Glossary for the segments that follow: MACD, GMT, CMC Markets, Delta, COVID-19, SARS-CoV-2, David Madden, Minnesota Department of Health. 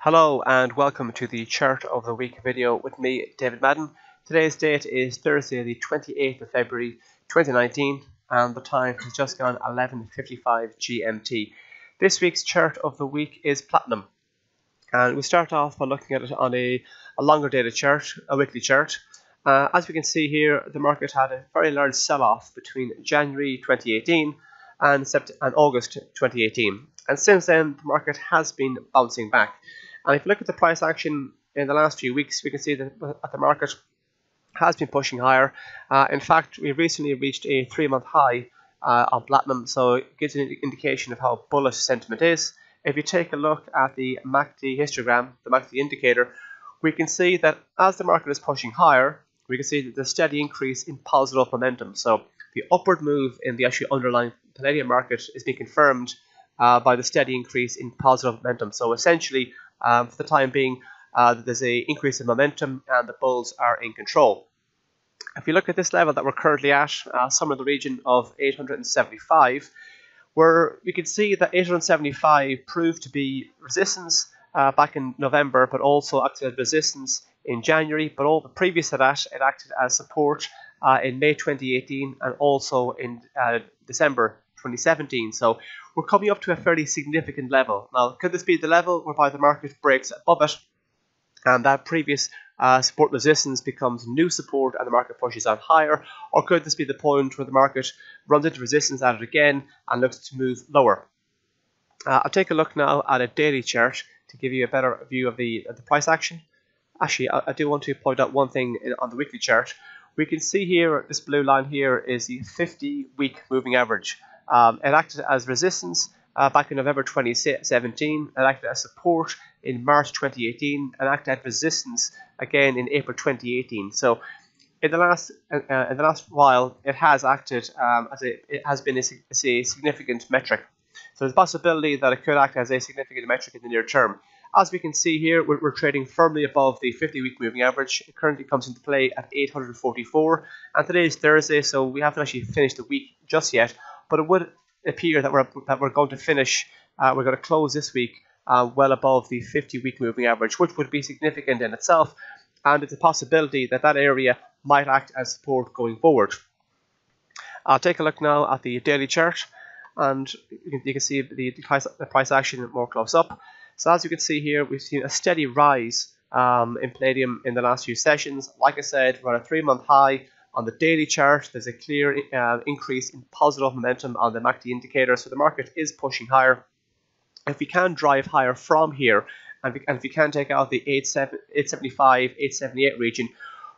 Hello and welcome to the Chart of the Week video with me, David Madden. Today's date is Thursday the 28th of February 2019 and the time has just gone 11:55 GMT. This week's Chart of the Week is Platinum. And we start off by looking at it on a longer dated chart, a weekly chart. As we can see here, the market had a very large sell-off between January 2018 and August 2018. And since then, the market has been bouncing back. And if you look at the price action in the last few weeks, we can see that the market has been pushing higher. In fact, we recently reached a three-month high on Platinum, so it gives an indication of how bullish sentiment is. If you take a look at the MACD histogram, the MACD indicator, we can see that as the market is pushing higher, we can see that the steady increase in positive momentum. So the upward move in the actual underlying Canadian market is being confirmed by the steady increase in positive momentum. So essentially, for the time being, there's an increase in momentum and the bulls are in control. If you look at this level that we're currently at, somewhere in the region of 875, where we can see that 875 proved to be resistance back in November, but also acted as resistance in January. But all the previous to that, it acted as support in May 2018 and also in December 2017. So we're coming up to a fairly significant level. Now, could this be the level whereby the market breaks above it and that previous support resistance becomes new support and the market pushes on higher? Or could this be the point where the market runs into resistance at it again and looks to move lower? I'll take a look now at a daily chart to give you a better view of the price action. Actually, I do want to point out one thing on the weekly chart. We can see here, this blue line here is the 50-week moving average. It acted as resistance back in November 2017, it acted as support in March 2018, and acted as resistance again in April 2018. So, in the last while, it has acted as it has been a significant metric. So there's a possibility that it could act as a significant metric in the near term. As we can see here, we're trading firmly above the 50-week moving average. It currently comes into play at 844, and today is Thursday, so we haven't actually finished the week just yet. But it would appear that we're going to finish, we're going to close this week well above the 50-week moving average, which would be significant in itself, and it's a possibility that that area might act as support going forward. I'll take a look now at the daily chart. And you can see the price action more close up. So as you can see here, we've seen a steady rise in palladium in the last few sessions. Like I said, we're at a three-month high on the daily chart. There's a clear increase in positive momentum on the MACD indicator, so the market is pushing higher. If we can drive higher from here, and if we can take out the 875, 878 region,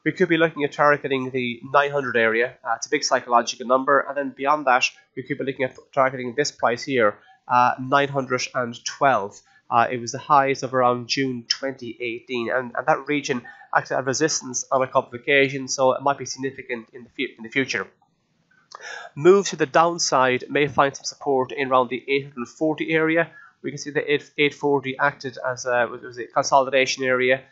we could be looking at targeting the 900 area. It's a big psychological number. And then beyond that, we could be looking at targeting this price here, 912. It was the highs of around June 2018. And that region actually had resistance on a couple of occasions, so it might be significant in the future. Moves to the downside may find some support in around the 840 area. We can see the 840 acted as a consolidation area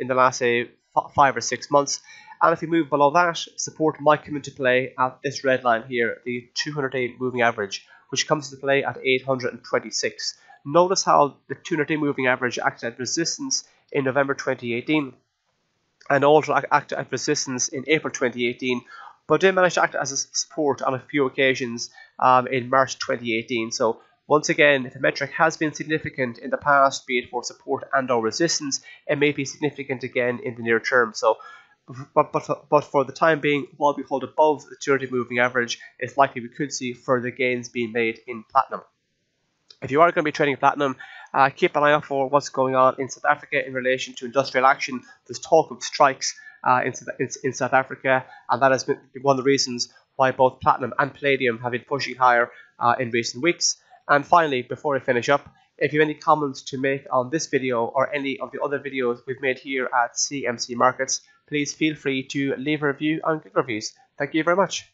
in the last, say, 5 or 6 months. And if we move below that, support might come into play at this red line here, the 200-day moving average, which comes into play at 826. Notice how the 200-day moving average acted at resistance in November 2018 and also acted at resistance in April 2018, but did manage to act as a support on a few occasions in March 2018. So once again, if a metric has been significant in the past, be it for support and or resistance, it may be significant again in the near term. So, but for the time being, while we hold above the 200-day moving average, it's likely we could see further gains being made in Platinum. If you are going to be trading Platinum, keep an eye out for what's going on in South Africa in relation to industrial action. There's talk of strikes in South Africa, and that has been one of the reasons why both Platinum and Palladium have been pushing higher in recent weeks. And finally, before I finish up, if you have any comments to make on this video or any of the other videos we've made here at CMC Markets, please feel free to leave a review and click reviews. Thank you very much.